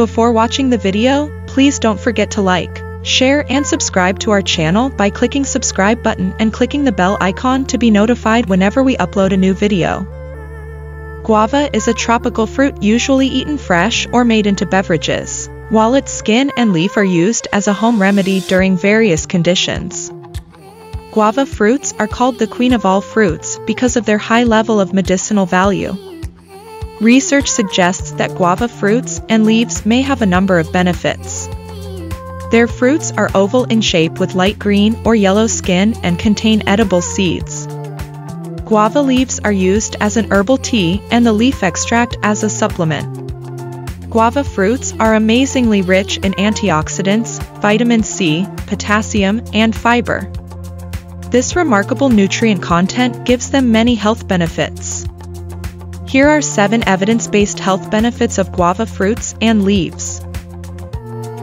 before watching the video, please don't forget to like, share and subscribe to our channel by clicking subscribe button and clicking the bell icon to be notified whenever we upload a new video. Guava is a tropical fruit usually eaten fresh or made into beverages, while its skin and leaf are used as a home remedy during various conditions. Guava fruits are called the queen of all fruits because of their high level of medicinal value. Research suggests that guava fruits and leaves may have a number of benefits. Their fruits are oval in shape with light green or yellow skin and contain edible seeds. Guava leaves are used as an herbal tea and the leaf extract as a supplement. Guava fruits are amazingly rich in antioxidants, vitamin C, potassium, and fiber. This remarkable nutrient content gives them many health benefits. Here are 7 evidence-based health benefits of guava fruits and leaves.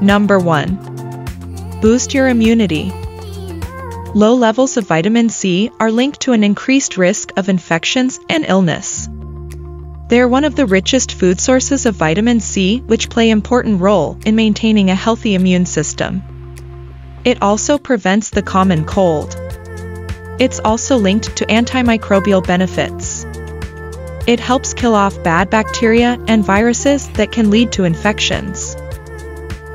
Number 1. Boost your immunity. Low levels of vitamin C are linked to an increased risk of infections and illness. They are one of the richest food sources of vitamin C, which play an important role in maintaining a healthy immune system. It also prevents the common cold. It's also linked to antimicrobial benefits. It helps kill off bad bacteria and viruses that can lead to infections.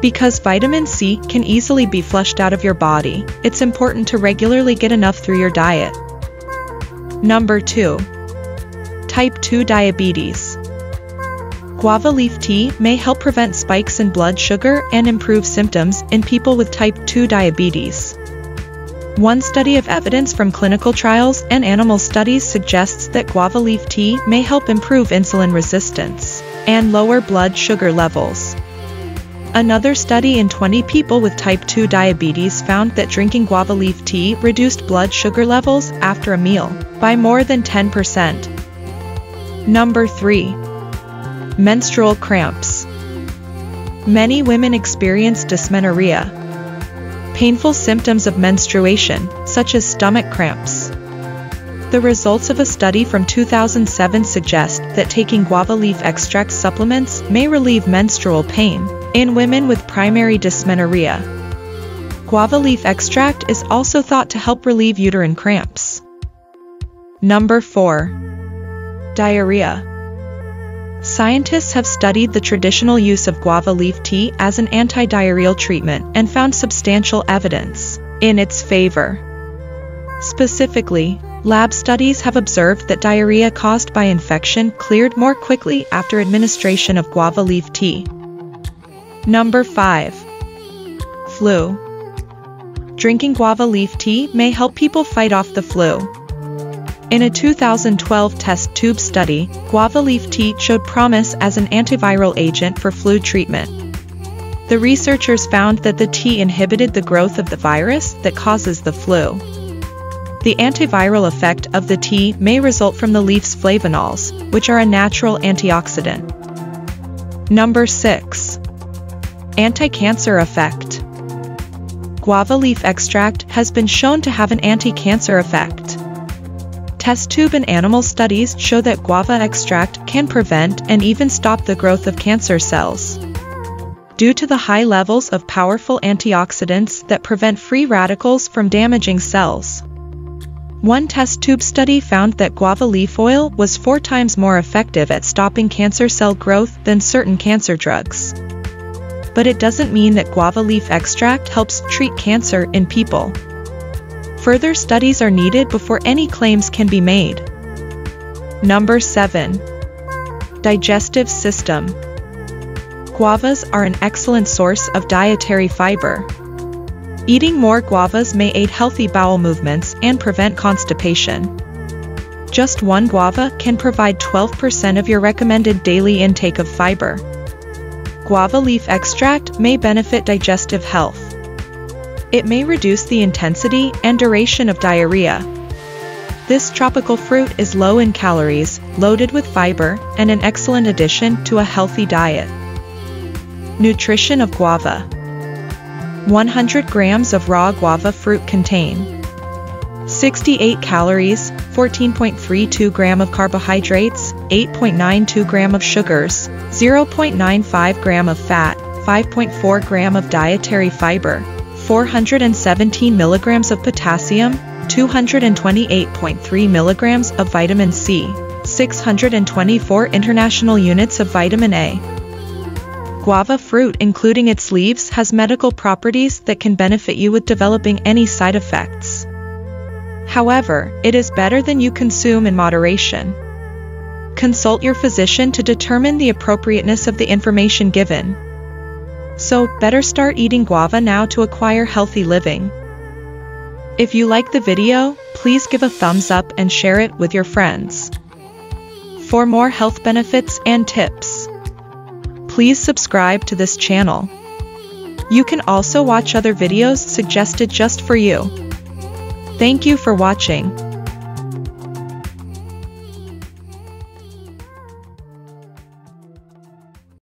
Because vitamin C can easily be flushed out of your body, it's important to regularly get enough through your diet. Number 2. Type 2 diabetes. Guava leaf tea may help prevent spikes in blood sugar and improve symptoms in people with type 2 diabetes. One study of evidence from clinical trials and animal studies suggests that guava leaf tea may help improve insulin resistance and lower blood sugar levels. Another study in 20 people with type 2 diabetes found that drinking guava leaf tea reduced blood sugar levels after a meal by more than 10%. Number 3. Menstrual cramps. Many women experience dysmenorrhea, painful symptoms of menstruation, such as stomach cramps. The results of a study from 2007 suggest that taking guava leaf extract supplements may relieve menstrual pain in women with primary dysmenorrhea. Guava leaf extract is also thought to help relieve uterine cramps. Number 4. Diarrhea. Scientists have studied the traditional use of guava leaf tea as an antidiarrheal treatment and found substantial evidence in its favor. Specifically, lab studies have observed that diarrhea caused by infection cleared more quickly after administration of guava leaf tea. Number 5. Flu. Drinking guava leaf tea may help people fight off the flu. In a 2012 test tube study, guava leaf tea showed promise as an antiviral agent for flu treatment. The researchers found that the tea inhibited the growth of the virus that causes the flu. The antiviral effect of the tea may result from the leaf's flavonols, which are a natural antioxidant. Number 6. Anti-cancer effect. Guava leaf extract has been shown to have an anti-cancer effect. Test tube and animal studies show that guava extract can prevent and even stop the growth of cancer cells. Due to the high levels of powerful antioxidants that prevent free radicals from damaging cells. One test tube study found that guava leaf oil was 4 times more effective at stopping cancer cell growth than certain cancer drugs. But it doesn't mean that guava leaf extract helps treat cancer in people. Further studies are needed before any claims can be made. Number 7. Digestive system. Guavas are an excellent source of dietary fiber. Eating more guavas may aid healthy bowel movements and prevent constipation. Just one guava can provide 12% of your recommended daily intake of fiber. Guava leaf extract may benefit digestive health. It may reduce the intensity and duration of diarrhea. This tropical fruit is low in calories, loaded with fiber, and an excellent addition to a healthy diet. Nutrition of guava. 100 grams of raw guava fruit contain 68 calories, 14.32 gram of carbohydrates, 8.92 gram of sugars, 0.95 gram of fat, 5.4 gram of dietary fiber, 417 milligrams of potassium, 228.3 milligrams of vitamin C, 624 international units of vitamin A. Guava fruit, including its leaves, has medical properties that can benefit you with developing any side effects. However, it is better than you consume in moderation. Consult your physician to determine the appropriateness of the information given. So, better start eating guava now to acquire healthy living. If you like the video, please give a thumbs up and share it with your friends. For more health benefits and tips, please subscribe to this channel. You can also watch other videos suggested just for you. Thank you for watching.